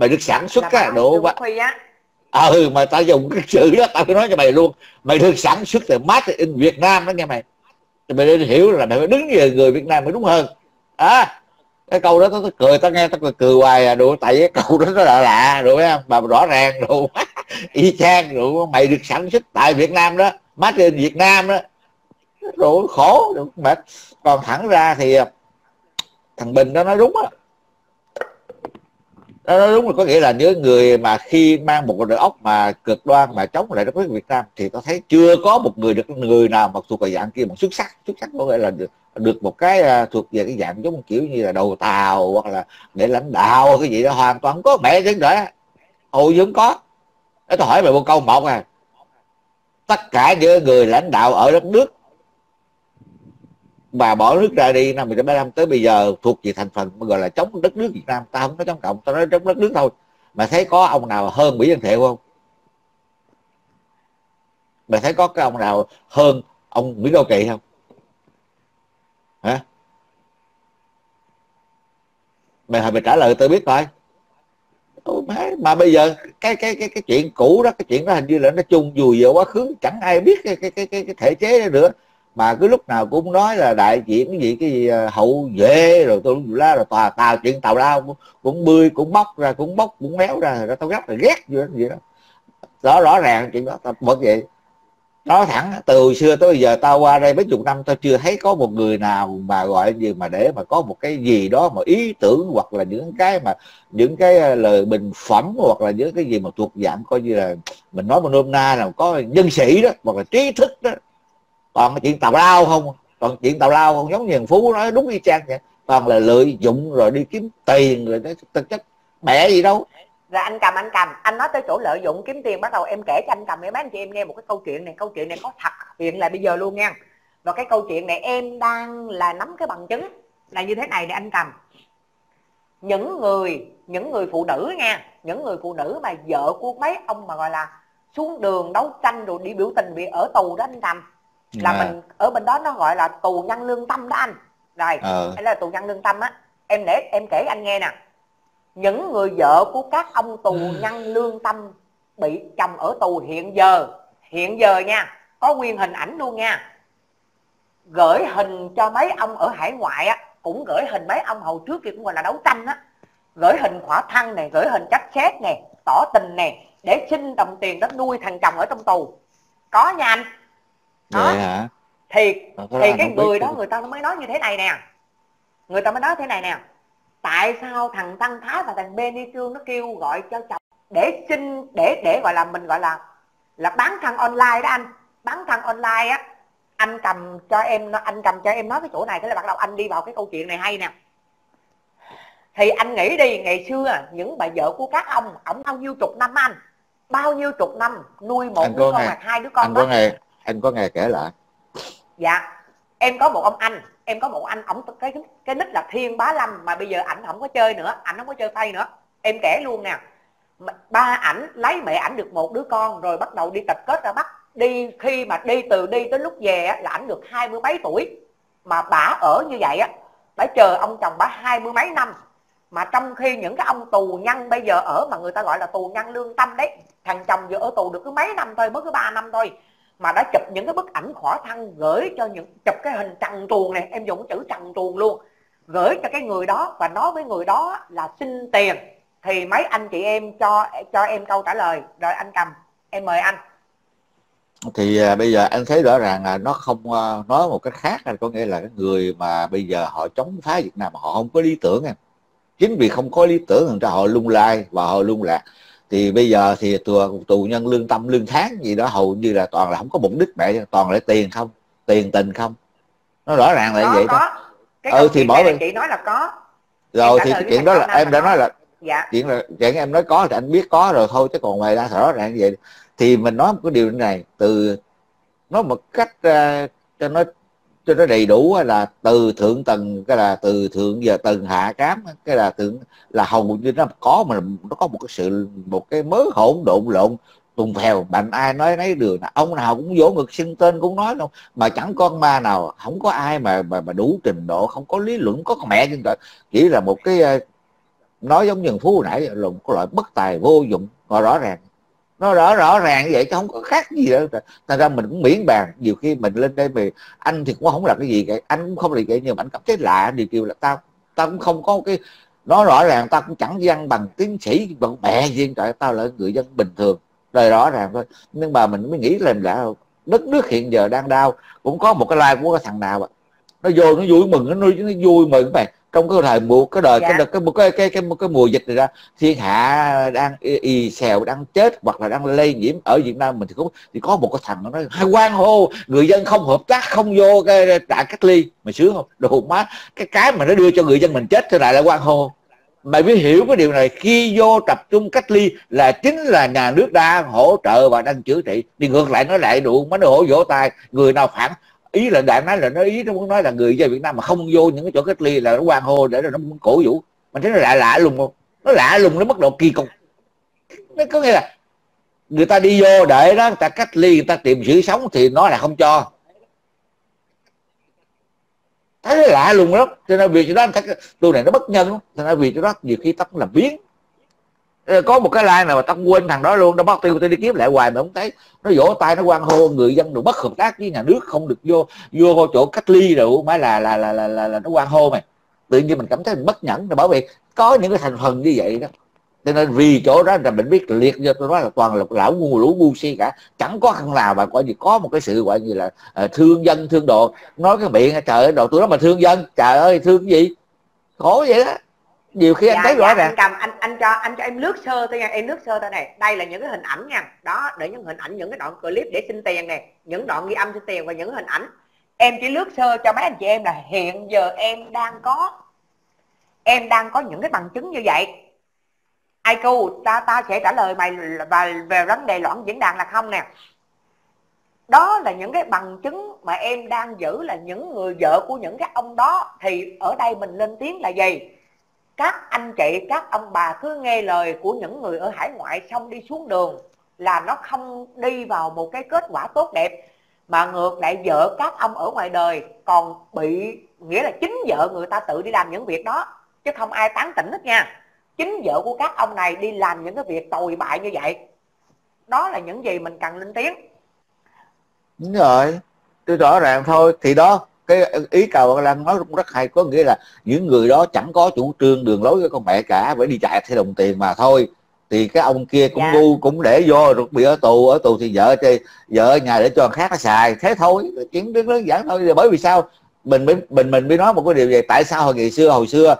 mày được sản xuất cái đồ mà mà tao dùng cái chữ đó, tao cứ nói cho mày luôn, mày được sản xuất từ Made in Việt Nam đó nghe mày, thì mày nên hiểu là mày phải đứng về người Việt Nam mới đúng hơn. Cái câu đó tao cười, tao nghe tao cười hoài à đồ, tại cái câu đó nó lạ lạ rồi á, mà rõ ràng rồi y chang rồi, mày được sản xuất tại Việt Nam đó, Made in Việt Nam đó, rồi khổ rồi, mệt. Còn thẳng ra thì thằng Bình đó nói đúng á, nó nói đúng là có nghĩa là những người mà khi mang một đội óc mà cực đoan mà chống lại đất nước Việt Nam thì tôi thấy chưa có một người được người nào mà thuộc về dạng kia mà xuất sắc. Xuất sắc có nghĩa là được một cái thuộc về cái dạng giống kiểu như là đầu tàu hoặc là để lãnh đạo cái gì đó, hoàn toàn không có mẹ chứ nữa, hầu như không có. Để tôi hỏi mày một câu một à, tất cả những người lãnh đạo ở đất nước mà bỏ nước ra đi năm 1975 tới bây giờ thuộc về thành phần gọi là chống đất nước Việt Nam, ta không nói chống cộng, ta nói chống đất nước thôi. Mà thấy có ông nào hơn Mỹ Văn Thiệu không? Mà thấy có cái ông nào hơn ông Nguyễn Đô Kỳ không? Hả? Mày hỏi mày trả lời tôi biết thôi. Mà bây giờ cái chuyện cũ đó, cái chuyện đó hình như là nó chung vùi vào quá khứ, chẳng ai biết cái thể chế nữa. Mà cứ lúc nào cũng nói là đại diện cái gì hậu vệ rồi tôi la rồi tà chuyện tào lao cũng bươi cũng bóc ra, cũng bóc cũng méo ra, rồi tao rất là ghét gì đó. Đó rõ ràng chuyện đó tao bật vậy. Nói thẳng từ xưa tới bây giờ tao qua đây mấy chục năm tao chưa thấy có một người nào mà gọi gì mà để mà có một cái gì đó mà ý tưởng hoặc là những cái mà những cái lời bình phẩm hoặc là những cái gì mà thuộc dạng coi như là mình nói mà nôm na là có nhân sĩ đó hoặc là trí thức đó. Còn chuyện tào lao không, còn chuyện tào lao không, giống như thằng Phú nói đúng y chang vậy, toàn là lợi dụng rồi đi kiếm tiền rồi nó thực chất mẹ gì đâu. Rồi anh nói tới chỗ lợi dụng kiếm tiền, bắt đầu em kể cho anh Cầm mấy anh chị em nghe một cái câu chuyện này có thật hiện là bây giờ luôn nha. Và cái câu chuyện này em đang là nắm cái bằng chứng là như thế này để anh Cầm. Những người phụ nữ nha, những người phụ nữ mà vợ của mấy ông mà gọi là xuống đường đấu tranh rồi đi biểu tình bị ở tù đó anh Cầm, là mình ở bên đó nó gọi là tù nhân lương tâm đó anh. Rồi hay là tù nhân lương tâm á, em để em kể anh nghe nè. Những người vợ của các ông tù nhân lương tâm bị chồng ở tù hiện giờ nha, có nguyên hình ảnh luôn nha, gửi hình cho mấy ông ở hải ngoại á, cũng gửi hình mấy ông hồi trước kia cũng gọi là đấu tranh á, gửi hình khỏa thân này, gửi hình trách xét này, tỏ tình này, để xin đồng tiền đó nuôi thằng chồng ở trong tù, có nha anh. Đó. Hả? Thì cái người đó người ta mới nói thế này nè, tại sao thằng Tăng Thái và thằng Benny Sương nó kêu gọi cho chồng để xin để gọi là mình gọi là bán thân online đó anh. Bán thân online á, anh Cầm cho em nói cái chỗ này, thế là bắt đầu anh đi vào cái câu chuyện này hay nè. Thì anh nghĩ đi, ngày xưa những bà vợ của các ông bao nhiêu chục năm anh, bao nhiêu chục năm nuôi một đứa con hoặc hai đứa con đó. Anh có nghe kể lại. Dạ. Em có một anh, ổng cái nick là Thiên Bá Lâm, mà bây giờ ảnh không có chơi nữa, ảnh không có chơi Play nữa. Em kể luôn nè. Ba ảnh lấy mẹ ảnh được một đứa con rồi bắt đầu đi tập kết ra Bắc. Đi khi mà đi tới lúc về á, là ảnh được 20 mấy tuổi. Mà bả ở như vậy á, bả chờ ông chồng bả 20 mấy năm. Mà trong khi những cái ông tù nhân bây giờ ở mà người ta gọi là tù nhân lương tâm đấy, thằng chồng vừa ở tù được cứ mấy năm thôi, mới cứ 3 năm thôi, mà đã chụp những cái bức ảnh khỏa thân gửi cho chụp cái hình trần truồng này, em dùng chữ trần truồng luôn, gửi cho cái người đó và nói với người đó là xin tiền. Thì mấy anh chị em cho em câu trả lời rồi anh Cầm, em mời anh. Thì bây giờ anh thấy rõ ràng là nó không nói một cách khác, có nghĩa là cái người mà bây giờ họ chống phá Việt Nam họ không có lý tưởng, chính vì không có lý tưởng thành ra họ lung lay và họ lung lạc. Thì bây giờ thì tù nhân lương tâm lương tháng gì đó hầu như là toàn là không có mục đích mẹ, toàn là tiền không, tiền tình không, nó rõ ràng là vậy thôi. Thì mỗi mình chị nói là có rồi thì cái chuyện đó là em đã nói là dạ. chuyện em nói có thì anh biết có rồi thôi, chứ còn ngoài ra rõ ràng như vậy. Thì mình nói một cái điều này, từ nói một cách cho nó đầy đủ là từ thượng tầng, cái là từ thượng giờ tầng hạ cám, cái là thượng là hầu như nó có, mà nó có một cái mớ hỗn độn lộn tùng phèo, bạn ai nói nấy đường, ông nào cũng vỗ ngực xưng tên cũng nói đâu, mà chẳng con ma nào, không có ai mà đủ trình độ, không có lý luận, không có mẹ, nhưng chỉ là một cái nói giống như Phú nãy là một loại bất tài vô dụng, mà rõ ràng nó rõ ràng vậy chứ không có khác gì đâu. Thành ra mình cũng miễn bàn, nhiều khi mình lên đây về anh thì cũng không làm cái gì vậy, anh cũng không làm vậy, nhưng mà anh cảm thấy lạ điều kiểu là tao cũng không có cái, nó rõ ràng tao cũng chẳng văn bằng tiến sĩ bằng bè gì, trời, tao là người dân bình thường, đời rõ ràng thôi. Nhưng mà mình mới nghĩ lên là đất nước hiện giờ đang đau, cũng có một cái like của cái thằng nào nó vô nó vui mừng, nó vui mừng mày. Trong cái thời mùa cái đời cái mùa dịch này ra, thiên hạ đang y xèo, đang chết hoặc là đang lây nhiễm ở Việt Nam mình, thì cũng thì có một cái thằng nó nói hay quan hô người dân không hợp tác không vô cái trại cách ly, mày sướng không? Đồ má, cái mà nó đưa cho người dân mình chết thế này là quan hô. Mày biết hiểu cái điều này, khi vô tập trung cách ly là chính là nhà nước đang hỗ trợ và đang chữa trị, đi ngược lại nói lại đủ mấy đứa hổ vỗ tay, người nào phản ý là đại nói là nó ý nó muốn nói là người dân Việt Nam mà không vô những cái chỗ cách ly là nó hoan hô để rồi nó muốn cổ vũ. Mình thấy nó lạ lùng không? Nó lạ lùng nó mức độ kỳ cục. Nó có nghĩa là người ta đi vô để đó người ta cách ly, người ta tìm sự sống thì nó là không cho. Thấy lạ lùng lắm. Cho nên việc đó tôi này nó bất nhân lắm. Cho nên việc đó nhiều khi tao cũng làm biến. Có một cái like nào mà tao quên thằng đó luôn, nó bắt tiêu tôi đi kiếm lại hoài mà không thấy. Nó vỗ tay nó hoan hô người dân được bất hợp tác với nhà nước không được vô chỗ cách ly rồi mới là nó hoan hô mày. Tự nhiên mình cảm thấy mình bất nhẫn, bởi vì có những cái thành phần như vậy đó. Cho nên vì chỗ đó là mình biết liệt cho tôi nói là toàn là lão ngu lũ ngu si cả, chẳng có thằng nào mà gọi gì có một cái sự gọi như là thương dân thương đồ, nói cái miệng trời ơi đồ tôi đó mà thương dân, trời ơi thương cái gì khổ vậy đó. Nhiều khi anh thấy rõ ràng. Anh cầm anh cho em lướt sơ thôi nha, em lướt sơ thôi này. Đây là những cái hình ảnh nha. Đó, để những hình ảnh, những cái đoạn clip để xin tiền nè, những đoạn ghi âm xin tiền và những hình ảnh. Em chỉ lướt sơ cho mấy anh chị em là hiện giờ em đang có những cái bằng chứng như vậy. IQ ta sẽ trả lời mày về vấn đề loạn diễn đàn là không nè. Đó là những cái bằng chứng mà em đang giữ là những người vợ của những cái ông đó, thì ở đây mình lên tiếng là gì? Các anh chị, các ông bà cứ nghe lời của những người ở hải ngoại xong đi xuống đường là nó không đi vào một cái kết quả tốt đẹp, mà ngược lại vợ các ông ở ngoài đời còn bị, nghĩa là chính vợ người ta tự đi làm những việc đó chứ không ai tán tỉnh hết nha. Chính vợ của các ông này đi làm những cái việc tồi bại như vậy. Đó là những gì mình cần lên tiếng. Đúng rồi, tôi rõ ràng thôi. Thì đó, cái ý Cào Văn Lan nói cũng rất hay, có nghĩa là những người đó chẳng có chủ trương đường lối với con mẹ cả, phải đi chạy theo đồng tiền mà thôi. Thì cái ông kia cũng ngu, cũng để vô rồi bị ở tù thì vợ nhà để cho người khác nó xài, thế thôi, chuyện rất đơn giản thôi. Bởi vì sao mình mới nói một cái điều vậy, tại sao hồi xưa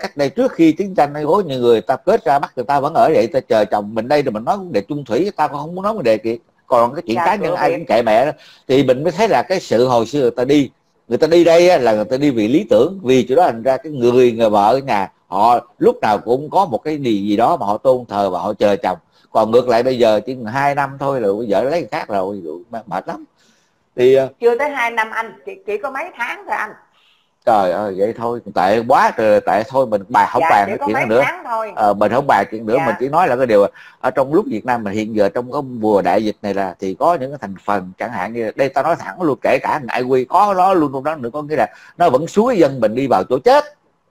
cách đây trước khi chiến tranh hay có nhiều người ta kết ra bắt người ta vẫn ở vậy, ta chờ chồng mình đây, rồi mình nói vấn đề chung thủy, ta cũng không muốn nói vấn đề kia, còn cái chuyện cá nhân ai cũng kệ mẹ đó. Thì mình mới thấy là cái sự hồi xưa người ta đi đây là người ta đi vì lý tưởng, vì chỗ đó thành ra cái người vợ ở nhà họ lúc nào cũng có một cái điều gì đó mà họ tôn thờ và họ chờ chồng. Còn ngược lại bây giờ chỉ 2 năm thôi là vợ lấy người khác rồi, mệt lắm. Thì chưa tới 2 năm anh, chỉ có mấy tháng thôi anh. Trời ơi, vậy thôi tệ quá rồi, tệ thôi mình không bàn cái chuyện nữa. Mình không bàn chuyện nữa, mình chỉ nói là cái điều ở trong lúc Việt Nam mình hiện giờ trong cái mùa đại dịch này là thì có những cái thành phần chẳng hạn như đây, ta nói thẳng luôn, kể cả ngại quy có nó luôn trong đó nữa, có nghĩa là nó vẫn suối dân mình đi vào chỗ chết,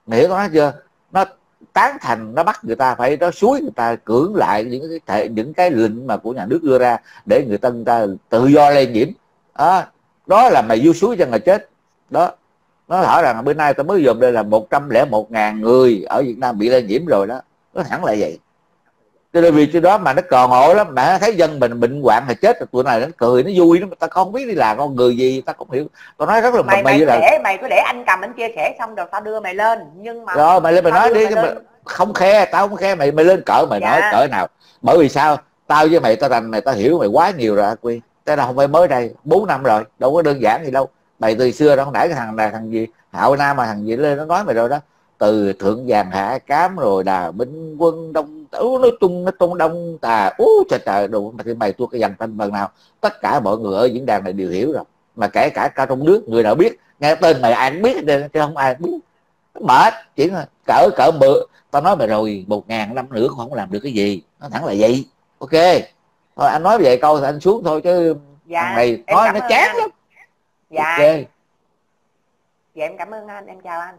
hiểu nó chưa? Nó tán thành, nó bắt người ta phải, nó suối người ta cưỡng lại những cái lệnh mà của nhà nước đưa ra để người ta tự do lây nhiễm. Đó là mày vô suối dân là chết đó. Nó hỏi rằng bữa nay tôi mới dồn đây là 101.000 người ở Việt Nam bị lây nhiễm rồi đó. Nó thẳng lại vậy. Cho nên vì cái đó mà nó còn ngộ lắm. Mà nó thấy dân mình bệnh hoạn là chết rồi, tụi này nó cười, nó vui lắm. Ta không biết đi làm con người gì, ta không hiểu. Tao nói rất là mày cứ để anh cầm anh chia sẻ xong rồi tao đưa mày lên. Nhưng mà rồi mày lên mày nói đi, mày không khe, tao không khe mày lên cỡ mày nói cỡ nào. Bởi vì sao? Tao với mày, tao rành mày, tao hiểu mày quá nhiều rồi Quy. Tao đâu không phải mới đây, 4 năm rồi, đâu có đơn giản gì đâu. Mày từ xưa đó, không nãy cái thằng này thằng gì Hạo Nam mà thằng gì lên nó nói mày rồi đó, từ Thượng Vàng Hạ Cám rồi Đà Bình Quân Đông nói chung Đông Tà trời trời đồ, thì mày tôi cái dằn tanh phần nào tất cả mọi người ở diễn đàn này đều hiểu rồi, mà kể cả cao trong nước người nào biết nghe tên mày ai cũng biết chứ không ai cũng biết. Mệt chỉ là cỡ bự, tao nói mày rồi 1.000 năm nữa không làm được cái gì, nó thẳng là vậy. Ok thôi anh nói về câu thì anh xuống thôi chứ mày nói nó chán lắm. Dạ. Okay. Dạ em cảm ơn anh, em chào anh.